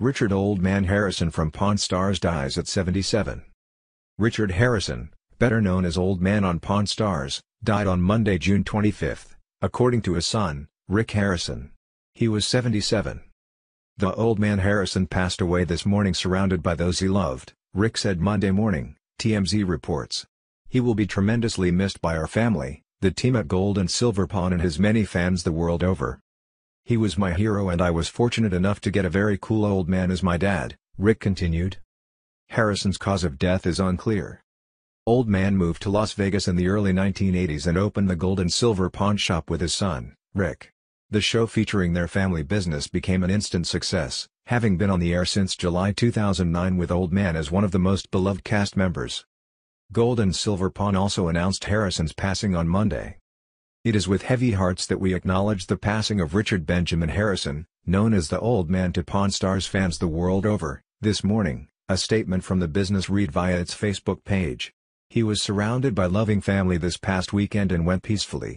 Richard "Old Man" Harrison from Pawn Stars dies at 77. Richard Harrison, better known as Old Man on Pawn Stars, died on Monday, June 25, according to his son, Rick Harrison. He was 77. "The Old Man Harrison passed away this morning surrounded by those he loved," Rick said Monday morning, TMZ reports. "He will be tremendously missed by our family, the team at Gold and Silver Pawn and his many fans the world over. He was my hero and I was fortunate enough to get a very cool old man as my dad," Rick continued. Harrison's cause of death is unclear. Old Man moved to Las Vegas in the early 1980s and opened the Gold and Silver Pawn shop with his son, Rick. The show featuring their family business became an instant success, having been on the air since July 2009 with Old Man as one of the most beloved cast members. Gold and Silver Pawn also announced Harrison's passing on Monday. "It is with heavy hearts that we acknowledge the passing of Richard Benjamin Harrison, known as the Old Man to Pawn Stars fans the world over," this morning, a statement from the business read via its Facebook page. "He was surrounded by loving family this past weekend and went peacefully."